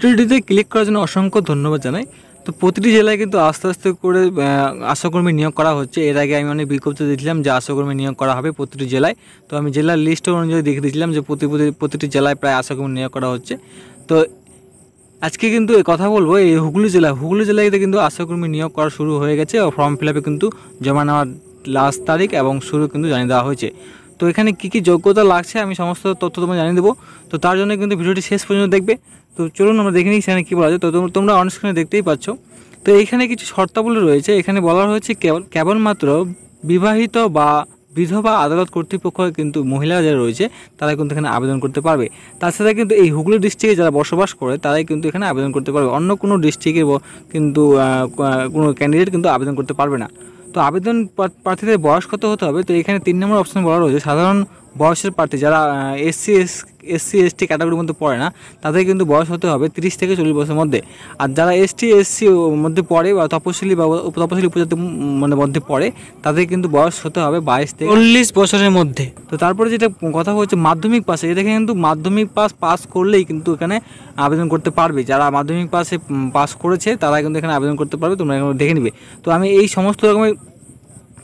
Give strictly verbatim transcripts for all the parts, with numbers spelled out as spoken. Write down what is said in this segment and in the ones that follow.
ভিডিওটিতে ক্লিক করার জন্য অসংখ্য ধন্যবাদ জানাই। তো প্রতিটি জেলায় কিন্তু আস্তে আস্তে করে আশাকর্মী নিয়োগ করা হচ্ছে। এর আগে আমি অনেক বিজ্ঞপ্তি দিয়েছিলাম যে আশাকর্মী নিয়োগ করা হবে প্রতিটি জেলায়। তো আমি জেলার লিস্ট অনুযায়ী দেখে দিয়েছিলাম যে প্রতি প্রতিটি জেলায় প্রায় আশাকর্মী নিয়োগ করা হচ্ছে। তো আজকে কিন্তু এই কথা বলবো এই হুগলি জেলা হুগলি জেলাতে কিন্তু আশাকর্মী নিয়োগ করা শুরু হয়ে গেছে। ফর্ম ফিল আপে কিন্তু জমা নেওয়ার লাস্ট তারিখ এবং শুরু কিন্তু জানিয়ে দেওয়া হয়েছে। তো এখানে কী কী যোগ্যতা লাগছে আমি সমস্ত তথ্য তোমায় জানিয়ে দেবো। তো তার জন্য কিন্তু ভিডিওটি শেষ পর্যন্ত দেখবে। তো চলুন আমরা দেখে নিই সেখানে কী বলা যায়। তো তোমরা অনস্ক্রিনে দেখতেই পাচ্ছ। তো এইখানে কিছু শর্তাবলী রয়েছে। এখানে বলা হয়েছে কেবল কেবলমাত্র বিবাহিত বা বিধবা আদালত কর্তৃপক্ষ কিন্তু মহিলা যারা রয়েছে তারা কিন্তু এখানে আবেদন করতে পারবে। তাছাড়া কিন্তু এই হুগলি ডিস্ট্রিক্টে যারা বসবাস করে তারাই কিন্তু এখানে আবেদন করতে পারবে। অন্য কোনো ডিস্ট্রিক্টে কিন্তু কোনো ক্যান্ডিডেট কিন্তু আবেদন করতে পারবে না। তো আবেদন প্রার্থীদের বয়স কত হতে হবে? তো এখানে তিন নম্বর অপশান বলা রয়েছে সাধারণ বয়সের প্রার্থী যারা এসসি এস এসসি এসটি ক্যাটাগরির মধ্যে পড়ে না তাদের কিন্তু বয়স হতে হবে তিরিশ থেকে চল্লিশ বছরের মধ্যে। আর যারা এসটি এসসি মধ্যে পড়ে বা তপশিলি বা তপশিলি উপজাতির মানে মধ্যে পড়ে তাদের কিন্তু বয়স হতে হবে বাইশ থেকে চল্লিশ বছরের মধ্যে। তো তারপরে যেটা কথা হচ্ছে মাধ্যমিক পাশে, এটা কিন্তু মাধ্যমিক পাস পাস করলেই কিন্তু এখানে আবেদন করতে পারবে। যারা মাধ্যমিক পাশে পাস করেছে তারা কিন্তু এখানে আবেদন করতে পারবে। তোমরা এখানে দেখে নেবে। তো আমি এই সমস্ত রকমের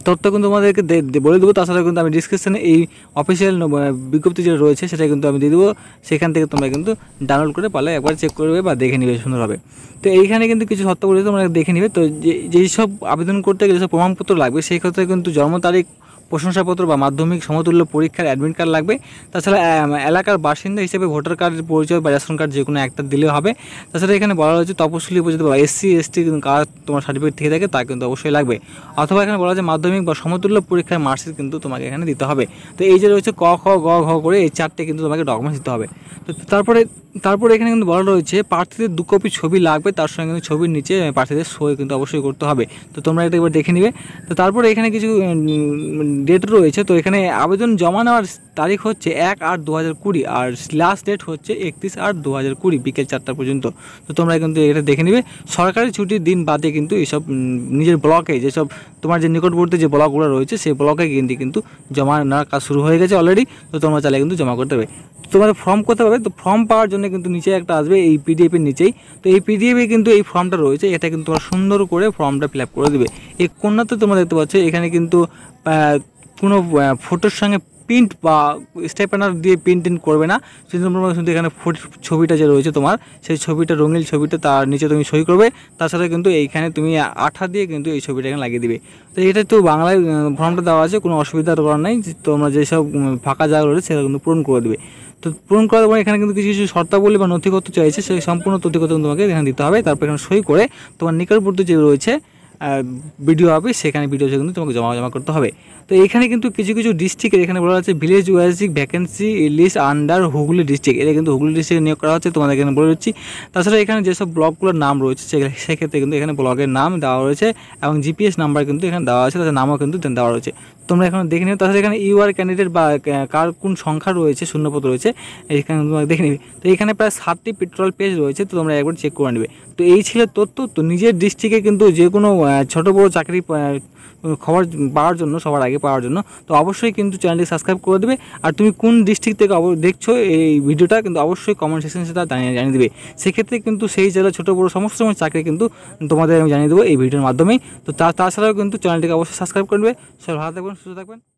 তথ্য কিন্তু তোমাদেরকে বলে দেবো। তাছাড়া কিন্তু আমি ডিসক্রিপশানে এই অফিসিয়াল বিজ্ঞপ্তি যেটা রয়েছে সেটা কিন্তু আমি দিয়ে দেবো। সেখান থেকে তোমরা কিন্তু ডাউনলোড করে পারলে একবার চেক করবে বা দেখে নেবে সুন্দরভাবে। তো এইখানে কিন্তু কিছু শর্তাবলী তোমরা দেখে নেবে। তো যেই সব আবেদন করতে গেলে যেসব প্রমাণপত্র লাগবে সেই ক্ষেত্রে কিন্তু জন্ম তারিখ, প্রশংসাপত্র বা মাধ্যমিক সমতুল্য পরীক্ষার অ্যাডমিট কার্ড লাগবে। তাছাড়া এলাকার বাসিন্দা হিসেবে ভোটার কার্ডের পরিচয় বা রেশন কার্ড যে কোনো একটা দিলে হবে। তাছাড়া এখানে বলা হয়েছে তপশিলি উপজাতি বা এসসি এসটি কার্ড তোমার সার্টিফিকেট থেকে থাকে তা কিন্তু অবশ্যই লাগবে। অথবা এখানে বলা হয়েছে মাধ্যমিক বা সমতুল্য পরীক্ষার মার্কশিট কিন্তু তোমাকে এখানে দিতে হবে। তো এই যে রয়েছে ক খ গ ঘ করে এই চারটে কিন্তু তোমাকে ডকুমেন্টস দিতে হবে। তো তারপরে তারপরে এখানে কিন্তু বলা রয়েছে প্রার্থীদের দু কপি ছবি লাগবে। তার সঙ্গে কিন্তু ছবির নিচে প্রার্থীদের সই কিন্তু অবশ্যই করতে হবে। তো তোমরা এটা একবার দেখে নেবে। তো তারপরে এখানে কিছু ডেট রয়েছে। তো এখানে আবেদন জমা নেওয়ার তারিখ হচ্ছে এক আট দু হাজার কুড়ি আর লাস্ট ডেট হচ্ছে একত্রিশ আট দু হাজার কুড়ি বিকেল চারটা পর্যন্ত। তো তোমরা কিন্তু এটা দেখে নেবে। সরকারি ছুটির দিন বাদে কিন্তু এইসব নিজের ব্লকে যেসব তোমার যে নিকটবর্তী যে ব্লকগুলো রয়েছে সেই ব্লকে কিন্তু কিন্তু জমা নেওয়ার কাজ শুরু হয়ে গেছে অলরেডি। তো তোমরা চাইলে কিন্তু জমা করতে হবে। তোমাদের ফর্ম কোথায় পাবে? তো ফর্ম পাওয়ার জন্য কিন্তু নিচে একটা আসবে এই পিডিএফের নিচেই। তো এই পিডিএফে কিন্তু এই ফর্মটা রয়েছে, এটা কিন্তু তোমরা সুন্দর করে ফর্মটা ফিল আপ করে দেবে। এই কন্যাতে তোমরা দেখতে পাচ্ছ এখানে কিন্তু কোনো ফটোর সঙ্গে প্রিন্ট বা স্টেপেনার দিয়ে প্রিন্ট ইন করবে না। সেই জন্য তোমরা কিন্তু এখানে ছবিটা যে রয়েছে তোমার সেই ছবিটা রঙিল ছবিটা তার নিচে তুমি সই করবে। তাছাড়া কিন্তু এইখানে তুমি আঠা দিয়ে কিন্তু এই ছবিটা এখানে লাগিয়ে দিবে। তো এটা তো বাংলায় ফর্মটা দেওয়া আছে, কোনো অসুবিধার করার নেই। তোমরা যেসব ফাঁকা জায়গা রয়েছে সেটা কিন্তু পূরণ করে দেবে। তো পূরণ করার পরে এখানে কিন্তু কিছু কিছু শর্তাবলী বা নথিপত্র চাইছে, সেই সম্পূর্ণ নথিপত্র তোমাকে এখানে দিতে হবে। তারপর এখানে সই করে তোমার নিকটবর্তী যে রয়েছে ভিডিও অফিস সেখানে ভিডিও কিন্তু তোমাকে জমা জমা করতে হবে। তো এখানে কিন্তু কিছু কিছু ডিস্ট্রিক্টের এখানে বলা হচ্ছে ভিলেজ ওয়াইজিক vacancy list under Hooghly district, এটা কিন্তু হুগলি ডিস্ট্রিক্টে নিয়োগ করা হচ্ছে, তোমাদের এখানে বলে দিচ্ছি। তাছাড়া এখানে যেসব ব্লকগুলোর নাম রয়েছে সেক্ষেত্রে কিন্তু এখানে ব্লকের নাম দেওয়া রয়েছে এবং জিপিএস নাম্বার কিন্তু এখানে দেওয়া আছে, তাদের নামও কিন্তু দেওয়া রয়েছে। তোমরা এখানে দেখে নেবে। তাছাড়া এখানে ইউআর ক্যান্ডিডেট বা কার কোন সংখ্যা রয়েছে শূন্যপদ রয়েছে এখানে তোমরা দেখে নেবে। তো এখানে প্রায় সাতটি পেট্রোল পেজ রয়েছে, তো তোমরা একবার চেক করে নেবে। তো এই ছিল তথ্য। তো নিজের ডিস্ট্রিক্টে কিন্তু যে কোনো ছোটো বড়ো চাকরি খবর পাওয়ার জন্য সবার আগে পাওয়ার জন্য তো অবশ্যই কিন্তু চ্যানেলটি সাবস্ক্রাইব করে দেবে। আর তুমি কোন ডিস্ট্রিক্ট থেকে দেখছো এই ভিডিওটা কিন্তু অবশ্যই কমেন্ট সেকশনে সেটা জানিয়ে জানিয়ে দেবে। সেক্ষেত্রে কিন্তু সেই জেলার ছোটো বড়ো সমস্ত সময় চাকরি কিন্তু তোমাদের আমি জানিয়ে দেবো এই ভিডিওর মাধ্যমেই। তো তাছাড়াও কিন্তু চ্যানেলটিকে অবশ্যই সাবস্ক্রাইব করবে। সবাই ভালো থাকবেন, সুস্থ থাকবেন।